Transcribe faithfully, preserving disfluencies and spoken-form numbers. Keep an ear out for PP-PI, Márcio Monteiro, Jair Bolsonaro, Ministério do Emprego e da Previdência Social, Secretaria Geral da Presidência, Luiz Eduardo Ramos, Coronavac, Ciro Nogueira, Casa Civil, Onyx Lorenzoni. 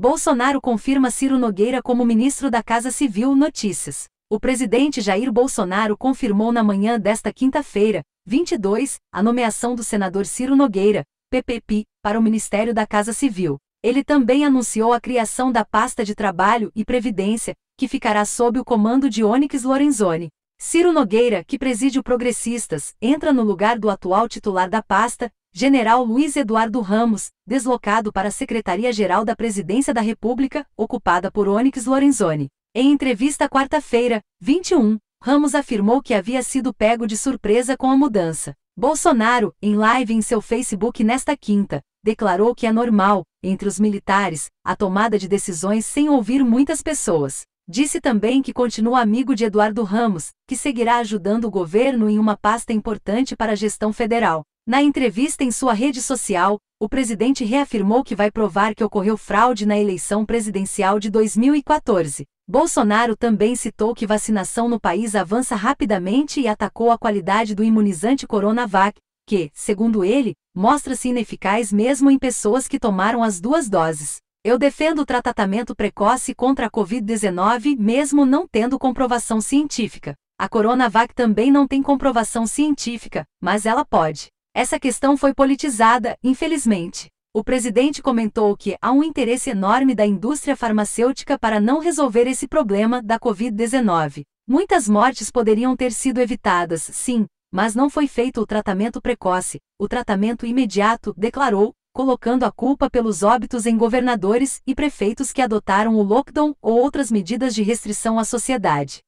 Bolsonaro confirma Ciro Nogueira como ministro da Casa Civil. Notícias. O presidente Jair Bolsonaro confirmou na manhã desta quinta-feira, vinte e dois, a nomeação do senador Ciro Nogueira, P P P, para o Ministério da Casa Civil. Ele também anunciou a criação da pasta de Trabalho e Previdência, que ficará sob o comando de Onyx Lorenzoni. Ciro Nogueira, que preside o Progressistas, entra no lugar do atual titular da pasta, general Luiz Eduardo Ramos, deslocado para a Secretaria-Geral da Presidência da República, ocupada por Onyx Lorenzoni. Em entrevista quarta-feira, vinte e um, Ramos afirmou que havia sido pego de surpresa com a mudança. Bolsonaro, em live em seu Facebook nesta quinta, declarou que é normal, entre os militares, a tomada de decisões sem ouvir muitas pessoas. Disse também que continua amigo de Eduardo Ramos, que seguirá ajudando o governo em uma pasta importante para a gestão federal. Na entrevista em sua rede social, o presidente reafirmou que vai provar que ocorreu fraude na eleição presidencial de dois mil e quatorze. Bolsonaro também citou que vacinação no país avança rapidamente e atacou a qualidade do imunizante Coronavac, que, segundo ele, mostra-se ineficaz mesmo em pessoas que tomaram as duas doses. Eu defendo o tratamento precoce contra a covid dezenove, mesmo não tendo comprovação científica. A Coronavac também não tem comprovação científica, mas ela pode. Essa questão foi politizada, infelizmente. O presidente comentou que há um interesse enorme da indústria farmacêutica para não resolver esse problema da covid dezenove. Muitas mortes poderiam ter sido evitadas, sim, mas não foi feito o tratamento precoce, o tratamento imediato, declarou, colocando a culpa pelos óbitos em governadores e prefeitos que adotaram o lockdown ou outras medidas de restrição à sociedade.